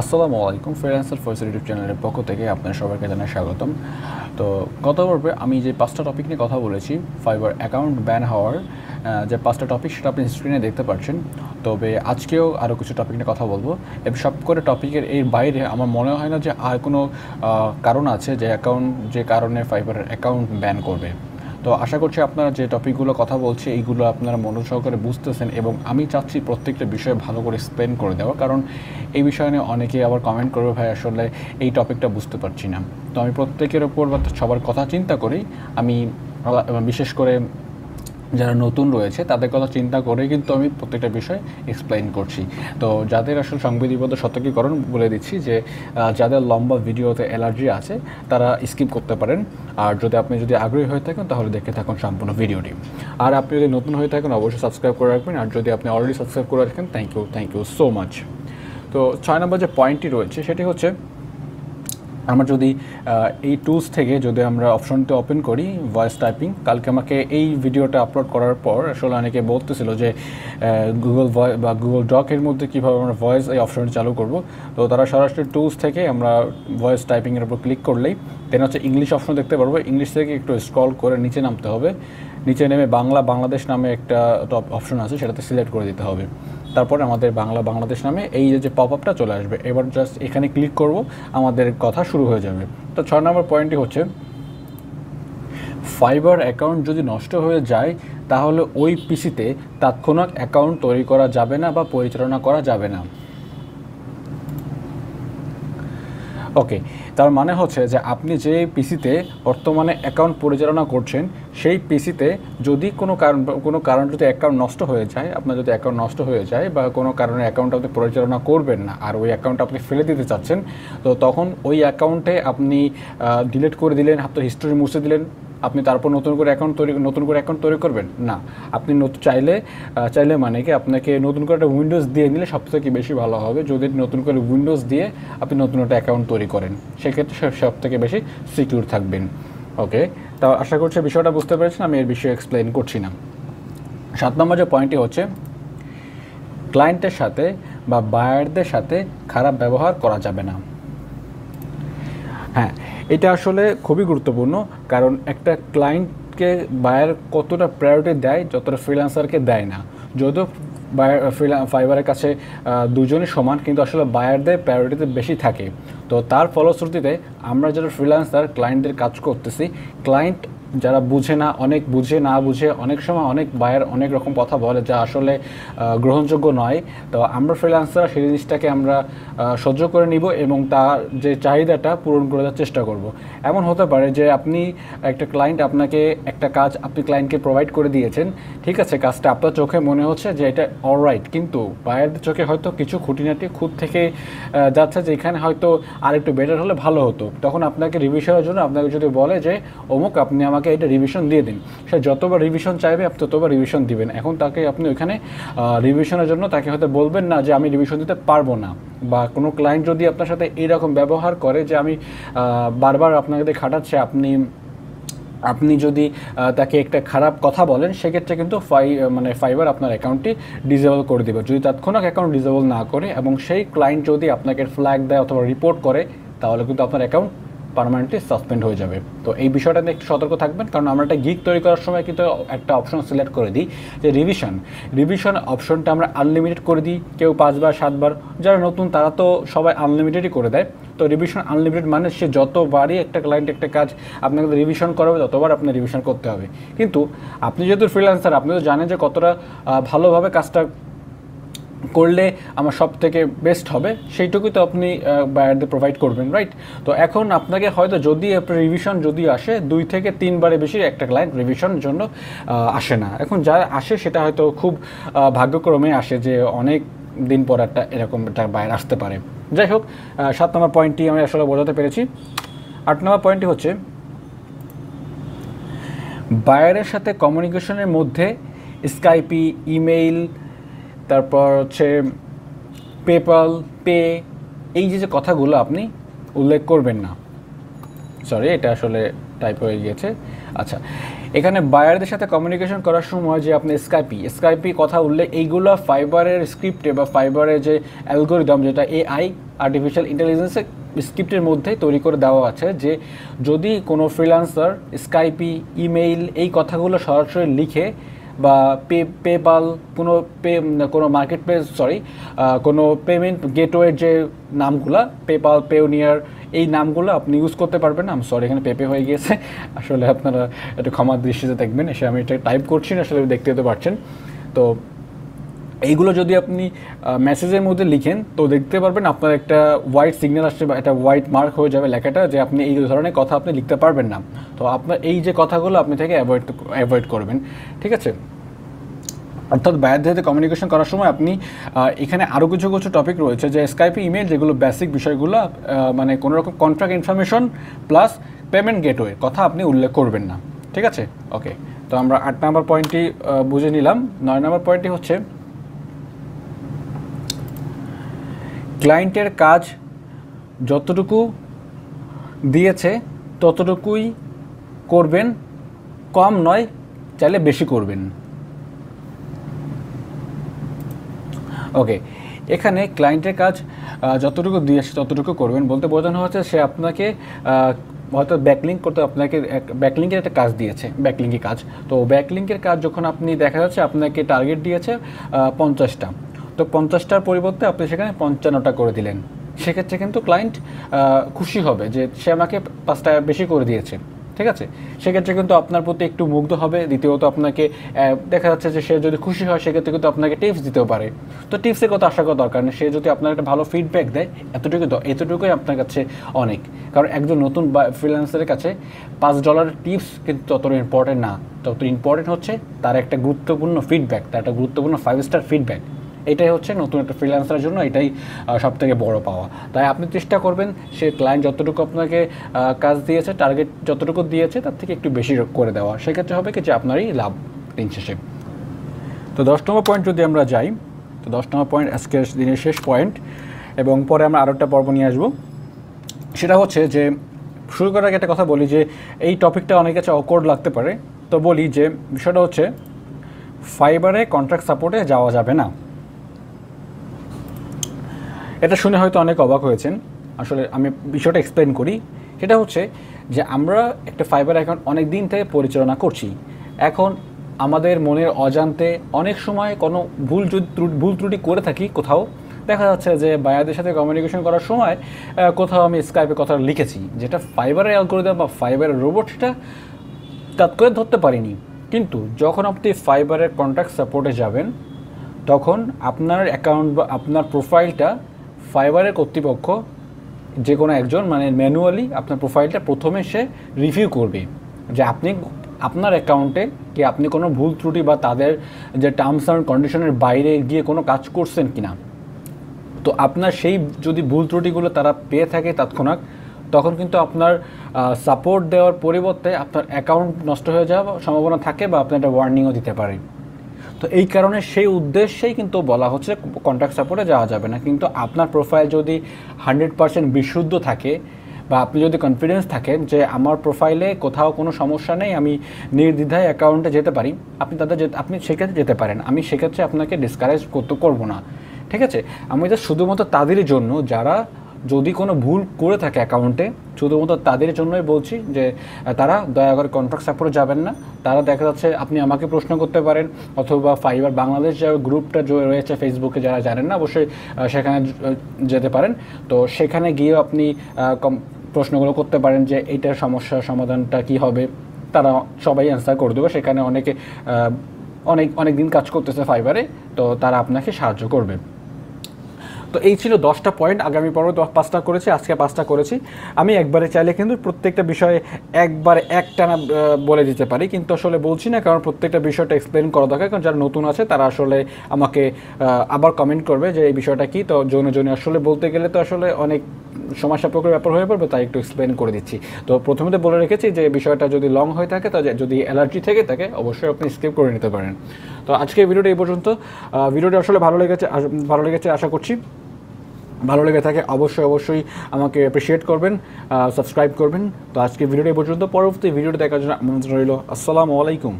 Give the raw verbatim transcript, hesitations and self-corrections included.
আসসালামু আলাইকুম freelancer Foy's YouTube চ্যানেলের পক্ষ থেকে আপনাদের সবাইকে জানাই স্বাগতম। তো গত পর্বে আমি যে পাঁচটা টপিক নিয়ে কথা বলেছি ফাইবার অ্যাকাউন্ট ব্যান হওয়ার যে পাঁচটা টপিক সেটা আপনি স্ক্রিনে দেখতে পাচ্ছেন। তবে আজকেও আরও কিছু টপিক নিয়ে কথা বলবো এবং সব করে টপিকের এর বাইরে আমার মনে হয় না যে আর কোনো কারণ আছে যে অ্যাকাউন্ট যে কারণে ফাইবার অ্যাকাউন্ট ব্যান করবে। তো আশা করছি আপনারা যে টপিকগুলো কথা বলছে এইগুলো আপনারা মনোযোগ সহকারে বুঝতেছেন এবং আমি চাচ্ছি প্রত্যেকটা বিষয়ে ভালো করে এক্সপ্লেন করে দেওয়া, কারণ এই বিষয় নিয়ে অনেকেই আবার কমেন্ট করবে ভাই আসলে এই টপিকটা বুঝতে পারছি না। তো আমি প্রত্যেকের ওপর বা সবার কথা চিন্তা করি, আমি বিশেষ করে যারা নতুন রয়েছে তাদের কথা চিন্তা করে কিন্তু আমি প্রত্যেকটা বিষয় এক্সপ্লেন করছি। তো যাদের আসলে সংবিধিবদ্ধ সতর্কীকরণ বলে দিচ্ছি যে যাদের লম্বা ভিডিওতে অ্যালার্জি আছে তারা স্কিপ করতে পারেন, আর যদি আপনি যদি আগ্রহী হয়ে থাকেন তাহলে দেখে থাকুন সম্পূর্ণ ভিডিওটি। আর আপনি যদি নতুন হয়ে থাকেন অবশ্যই সাবস্ক্রাইব করে রাখবেন, আর যদি আপনি অলরেডি সাবস্ক্রাইব করে রাখেন thank you thank you so much. তো ছয় নম্বর যে পয়েন্টটি রয়েছে সেটি হচ্ছে আমরা যদি এই টুলস থেকে যদি আমরা অপশনটা ওপেন করি ভয়েস টাইপিং, কালকে আমাকে এই ভিডিওটা আপলোড করার পর আসলে অনেকে বলতেছিল যে গুগল ভয়েস বা গুগল ডকের মধ্যে কীভাবে আমরা ভয়েস এই অপশনটা চালু করব। তো তারা সরাসরি টুলস থেকে আমরা ভয়েস টাইপিংয়ের উপর ক্লিক করলেই দেন হচ্ছে ইংলিশ অপশন দেখতে পারবো। ইংলিশ থেকে একটু স্ক্রল করে নিচে নামতে হবে, নিচে নেমে বাংলা বাংলাদেশ নামে একটা টপ অপশন আছে সেটাতে সিলেক্ট করে দিতে হবে। তারপরে আমাদের বাংলা বাংলাদেশ নামে এই যে পপ আপটা চলে আসবে, এবার জাস্ট এখানে ক্লিক করব, আমাদের কথা শুরু হয়ে যাবে। তো ছয় নম্বর পয়েন্টটি হচ্ছে ফাইবার অ্যাকাউন্ট যদি নষ্ট হয়ে যায় তাহলে ওই পিসিতে তাৎক্ষণিক অ্যাকাউন্ট তৈরি করা যাবে না বা পরিচালনা করা যাবে না। ওকে, তার মানে হচ্ছে যে আপনি যে পিসিতে বর্তমানে অ্যাকাউন্ট পরিচালনা করছেন সেই পিসিতে যদি কোনো কারণ কোনো কারণ যদি অ্যাকাউন্ট নষ্ট হয়ে যায়, আপনার যদি অ্যাকাউন্ট নষ্ট হয়ে যায় বা কোনো কারণে অ্যাকাউন্ট আপনি পরিচালনা করবেন না আর ওই অ্যাকাউন্ট আপনি ফেলে দিতে চাচ্ছেন, তো তখন ওই অ্যাকাউন্টে আপনি ডিলিট করে দিলেন, আপনার হিস্টরি মুছে দিলেন, আপনি তারপর নতুন করে অ্যাকাউন্ট তৈরি নতুন করে অ্যাকাউন্ট তৈরি করবেন না। আপনি নতুন চাইলে চাইলে মানে কি আপনাকে নতুন করে একটা উইন্ডোজ দিয়ে নিলে সবথেকে বেশি ভালো হবে। যদি নতুন করে উইন্ডোজ দিয়ে আপনি নতুন একটা অ্যাকাউন্ট তৈরি করেন সেক্ষেত্রে সবথেকে বেশি সিকিউর থাকবেন। ওকে, তা আশা করছি বিষয়টা বুঝতে পেরেছেন, আমি এর বিষয়ে এক্সপ্লেন করছি না। সাত নম্বর যে পয়েন্টটি হচ্ছে ক্লায়েন্টের সাথে বা বায়ারদের সাথে খারাপ ব্যবহার করা যাবে না। হ্যাঁ, এটা আসলে খুবই গুরুত্বপূর্ণ, কারণ একটা ক্লায়েন্টকে বায়ার কতটা প্রায়োরিটি দেয় যতটা ফ্রিল্যান্সারকে দেয় না। যদিও বায়ার ফাইবারের কাছে দুজনই সমান, কিন্তু আসলে বায়ারদের প্রায়োরিটিতে বেশি থাকে। তো তার ফলশ্রুতিতে আমরা যারা ফ্রিল্যান্সার ক্লায়েন্টদের কাজ করতেছি, ক্লায়েন্ট যারা বুঝে না, অনেক বুঝে না বুঝে অনেক সময় অনেক বায়ার অনেক রকম কথা বলে যা আসলে গ্রহণযোগ্য নয়। তো আমরা ফ্রিল্যান্সাররা সেই জিনিসটাকে আমরা সহ্য করে নিব এবং তার যে চাহিদাটা পূরণ করে দেওয়ার চেষ্টা করব। এমন হতে পারে যে আপনি একটা ক্লায়েন্ট আপনাকে একটা কাজ আপনি ক্লায়েন্টকে প্রোভাইড করে দিয়েছেন, ঠিক আছে, কাজটা আপনার চোখে মনে হচ্ছে যে এটা অলরাইট, কিন্তু বায়ারদের চোখে হয়তো কিছু খুঁটিনাটি খুঁত থেকে যাচ্ছে যে এখানে হয়তো আরেকটু বেটার হলে ভালো হতো। তখন আপনাকে রিভিশনের জন্য আপনাকে যদি বলে যে অমুক আপনি আমার আমাকে এটা রিভিশন দিয়ে দিন, সে যতবার রিভিশন চাইবে আপনি ততবার রিভিশন দিবেন। এখন তাকে আপনি ওইখানে রিভিশনের জন্য তাকে হয়তো বলবেন না যে আমি রিভিশন দিতে পারবো না। বা কোনো ক্লায়েন্ট যদি আপনার সাথে এইরকম ব্যবহার করে যে আমি বারবার আপনাকে খাটাচ্ছে, আপনি আপনি যদি তাকে একটা খারাপ কথা বলেন সেক্ষেত্রে কিন্তু ফাই মানে ফাইবার আপনার অ্যাকাউন্টটি ডিসেবল করে দেবে। যদি তৎক্ষণাৎ অ্যাকাউন্ট ডিসেবল না করে এবং সেই ক্লায়েন্ট যদি আপনাকে ফ্ল্যাগ দেয় অথবা রিপোর্ট করে তাহলে কিন্তু আপনার অ্যাকাউন্ট পার্মানেন্টলি সাসপেন্ড হয়ে যাবে। তো এই বিষয়টা নিয়ে একটু সতর্ক থাকবেন, কারণ আমরা একটা গিগ তৈরি করার সময় কিন্তু একটা অপশন সিলেক্ট করে দিই যে রিভিশন রিভিশন অপশনটা আমরা আনলিমিটেড করে দিই। কেউ পাঁচবার সাতবার, যারা নতুন তারা তো সবাই আনলিমিটেডই করে দেয়। তো রিভিশন আনলিমিটেড মানে সে যতবারই একটা ক্লায়েন্ট একটা কাজ আপনাকে রিভিশন করাবে ততবার আপনি রিভিশন করতে হবে। কিন্তু আপনি যেহেতু ফ্রিল্যান্সার আপনি তো জানেন যে কতটা ভালোভাবে কাজটা করলে আমার সব থেকে বেস্ট হবে, সেইটুকুই তো আপনি বায়ারদের প্রোভাইড করবেন, রাইট? তো এখন আপনাকে হয়তো যদি আপনার রিভিশন যদি আসে দুই থেকে তিনবারে বেশি একটা ক্লায়েন্ট রিভিশনের জন্য আসে না। এখন যারা আসে সেটা হয়তো খুব ভাগ্যক্রমে আসে যে অনেক দিন পর একটা এরকম একটা বায়ার আসতে পারে। যাই হোক, সাত নম্বর পয়েন্টটি আমি আসলে বোঝাতে পেরেছি। আট নম্বর পয়েন্টটি হচ্ছে বায়ারের সাথে কমিউনিকেশনের মধ্যে স্কাইপি, ইমেইল, তারপর হচ্ছে পেপ্যাল পে, এই যে যে কথাগুলো আপনি উল্লেখ করবেন না। সরি, এটা আসলে টাইপ হয়ে গিয়েছে। আচ্ছা, এখানে বায়ারদের সাথে কমিউনিকেশন করার সময় যে আপনি স্কাইপি স্কাইপি কথা উল্লেখ এইগুলো ফাইবারের স্ক্রিপ্টে বা ফাইবারের যে অ্যালগরিদম যেটা এআই আর্টিফিশিয়াল ইন্টেলিজেন্সের স্ক্রিপ্টের মধ্যে তৈরি করে দেওয়া আছে যে যদি কোনো ফ্রিল্যান্সার স্কাইপি ইমেইল এই কথাগুলো সরাসরি লিখে বা পে পেপাল কোনো পে কোনো মার্কেট প্লেস সরি কোনো পেমেন্ট গেটওয়ের যে নামগুলো পেপাল পেওনিয়ার এই নামগুলো আপনি ইউজ করতে পারবেন না। আমি সরি এখানে পেপে হয়ে গিয়েছে, আসলে আপনারা একটু ক্ষমার দৃষ্টিতে দেখবেন, এসে আমি এটা টাইপ করছি না, আসলে দেখতে তো পারছেন। তো এইগুলো যদি আপনি মেসেজের মধ্যে লিখেন তো দেখতে পারবেন আপনার একটা হোয়াইট সিগন্যাল আসছে বা একটা হোয়াইট মার্ক হয়ে যাবে লেখাটা যে আপনি এই ধরনের কথা আপনি লিখতে পারবেন না। তো আপনার এই যে কথাগুলো আপনি থেকে অ্যাভয়েড অ্যাভয়েড করবেন, ঠিক আছে। অর্থাৎ বায়ারদের সাথে কমিউনিকেশন করার সময় আপনি এখানে আরও কিছু কিছু টপিক রয়েছে যে স্কাইপে ইমেল যেগুলো বেসিক বিষয়গুলো মানে কোনোরকম contract information plus payment gateway কথা আপনি উল্লেখ করবেন না, ঠিক আছে। ওকে, তো আমরা আট নম্বর পয়েন্টটি বুঝে নিলাম। নয় নম্বর পয়েন্টটি হচ্ছে ক্লায়েন্টের কাজ যতটুকু দিয়েছে ততটুকুই করবেন, কম নয়, চাইলে বেশি করবেন। ওকে, এখানে ক্লায়েন্টের কাজ যতটুকু দিয়েছে ততটুকু করবেন বলতে বোঝানো হচ্ছে সে আপনাকে হয়তো ব্যাকলিঙ্ক করতে আপনাকে ব্যাকলিঙ্কের একটা কাজ দিয়েছে, ব্যাকলিঙ্কের কাজ। তো ব্যাকলিঙ্কের কাজ যখন আপনি দেখা যাচ্ছে আপনাকে টার্গেট দিয়েছে পঞ্চাশটা, তো পঞ্চাশটার পরিবর্তে আপনি সেখানে পঞ্চান্নটা করে দিলেন, সেক্ষেত্রে কিন্তু ক্লায়েন্ট খুশি হবে যে সে আমাকে পাঁচটা বেশি করে দিয়েছে, ঠিক আছে। সেক্ষেত্রে কিন্তু আপনার প্রতি একটু মুগ্ধ হবে। দ্বিতীয়ত আপনাকে দেখা যাচ্ছে যে সে যদি খুশি হয় সেক্ষেত্রে কিন্তু আপনাকে টিপস দিতেও পারে। তো টিপসের কথা আশা করা দরকার নেই, সে যদি আপনার একটা ভালো ফিডব্যাক দেয় এতটুকু এতটুকুই আপনার কাছে অনেক, কারণ একজন নতুন ফ্রিল্যান্সারের কাছে পাঁচ ডলারের টিপস কিন্তু তত ইম্পর্টেন্ট না, তত ইম্পর্টেন্ট হচ্ছে তার একটা গুরুত্বপূর্ণ ফিডব্যাক, তার একটা গুরুত্বপূর্ণ ফাইভ স্টার ফিডব্যাক। এটাই হচ্ছে নতুন একটা ফ্রিল্যান্সারের জন্য এটাই সবথেকে বড় পাওয়া। তাই আপনি চেষ্টা করবেন সে ক্লায়েন্ট যতটুকু আপনাকে কাজ দিয়েছে, টার্গেট যতটুকু দিয়েছে তার থেকে একটু বেশি করে দেওয়া, সেক্ষেত্রে হবে কি যে আপনারই লাভ দিন শেষে। তো দশ নম্বর পয়েন্ট যদি আমরা যাই, তো দশ নম্বর পয়েন্ট আজকের দিনের শেষ পয়েন্ট, এবং পরে আমরা আরও একটা পর্ব নিয়ে আসবো। সেটা হচ্ছে যে শুরু করার আগে একটা কথা বলি যে এই টপিকটা অনেক কাছে অকওয়ার্ড লাগতে পারে, তো বলি যে বিষয়টা হচ্ছে ফাইবারে কন্ট্রাক্ট সাপোর্টে যাওয়া যাবে না। এটা শুনে হয়তো অনেক অবাক হয়েছেন, আসলে আমি বিষয়টা এক্সপ্লেন করি। সেটা হচ্ছে যে আমরা একটা ফাইবার অ্যাকাউন্ট অনেক দিন থেকে পরিচালনা করছি, এখন আমাদের মনের অজান্তে অনেক সময় কোনো ভুল যদি ভুল ত্রুটি করে থাকি, কোথাও দেখা যাচ্ছে যে বায়ারদের সাথে কমিউনিকেশন করার সময় কোথাও আমি স্কাইপে কথা লিখেছি যেটা ফাইবারের অ্যালগরিদম বা ফাইবারের রোবট সেটা তাৎ করে ধরতে পারিনি, কিন্তু যখন আপনি ফাইবারের কন্ট্রাক্ট সাপোর্টে যাবেন তখন আপনার অ্যাকাউন্ট বা আপনার প্রোফাইলটা ফাইবারের কর্তৃপক্ষ যে কোনো একজন মানে ম্যানুয়ালি আপনার প্রোফাইলটা প্রথমে সে রিভিউ করবে যে আপনি আপনার অ্যাকাউন্টে কি আপনি কোনো ভুল ত্রুটি বা তাদের যে টার্মস অ্যান্ড কন্ডিশনের বাইরে গিয়ে কোনো কাজ করছেন কি না। তো আপনার সেই যদি ভুল ত্রুটিগুলো তারা পেয়ে থাকে তৎক্ষণাৎ, তখন কিন্তু আপনার সাপোর্ট দেওয়ার পরিবর্তে আপনার অ্যাকাউন্ট নষ্ট হয়ে যাওয়ার সম্ভাবনা থাকে বা আপনার একটা ওয়ার্নিংও দিতে পারে। তো এই কারণে সেই উদ্দেশ্যেই কিন্তু বলা হচ্ছে কন্ট্রাক্ট সাপোর্টে যাওয়া যাবে না। কিন্তু আপনার প্রোফাইল যদি হান্ড্রেড পার্সেন্ট বিশুদ্ধ থাকে বা আপনি যদি কনফিডেন্স থাকেন যে আমার প্রোফাইলে কোথাও কোনো সমস্যা নেই, আমি নির্দ্বিধায় অ্যাকাউন্টে যেতে পারি, আপনি তাদের আপনি সেক্ষেত্রে যেতে পারেন। আমি সেক্ষেত্রে আপনাকে ডিসকারেজ করতে করবো না, ঠিক আছে। আমি এটা শুধুমাত্র তাদের জন্য যারা যদি কোনো ভুল করে থাকে অ্যাকাউন্টে, শুধুমাত্র তাদের জন্যই বলছি যে তারা দয়া করে কন্ট্রাক্ট সাপোর্টে যাবেন না। তারা দেখা যাচ্ছে আপনি আমাকে প্রশ্ন করতে পারেন, অথবা ফাইবার বাংলাদেশ যে গ্রুপটা রয়েছে ফেসবুকে, যারা জানেন না অবশ্যই সেখানে যেতে পারেন। তো সেখানে গিয়ে আপনি প্রশ্নগুলো করতে পারেন যে এইটার সমস্যার সমাধানটা কি হবে, তারা সবাই অ্যান্সার করে দেবে। সেখানে অনেকে অনেক অনেক দিন কাজ করতেছে ফাইবারে, তো তারা আপনাকে সাহায্য করবে। তো এই ছিল দশটা পয়েন্ট। আগামী পর্বে দশ পাঁচটা করেছি, আজকে পাঁচটা করেছি। আমি একবারে চাইলে কিন্তু প্রত্যেকটা বিষয়ে একবার একটানা বলে দিতে পারি, কিন্তু আসলে বলছি না, কারণ প্রত্যেকটা বিষয়টা এক্সপ্লেন করা দরকার। কারণ যারা নতুন আছে তারা আসলে আমাকে আবার কমেন্ট করবে যে এই বিষয়টা কী। তো জনে জনে আসলে বলতে গেলে তো আসলে অনেক সময় সাপেক্ষের ব্যাপার হয়ে পড়বে, তাই একটু এক্সপ্লেন করে দিচ্ছি। তো প্রথমে তো বলে রেখেছি যে বিষয়টা যদি লং হয়ে থাকে, তা যদি অ্যালার্জি থেকে থাকে অবশ্যই আপনি স্কিপ করে নিতে পারেন। তো আজকে ভিডিওটা এই পর্যন্ত। ভিডিওটা আসলে ভালো লেগেছে, ভালো লেগেছে আশা করছি। ভালো লেগে থাকে অবশ্যই অবশ্যই আমাকে অ্যাপ্রিশিয়েট করবেন, সাবস্ক্রাইব করবেন। তো আজকে ভিডিওটা এই পর্যন্ত, পরবর্তী ভিডিওটা দেখার জন্য আমন্ত্রণ রইল। আসসালামু আলাইকুম।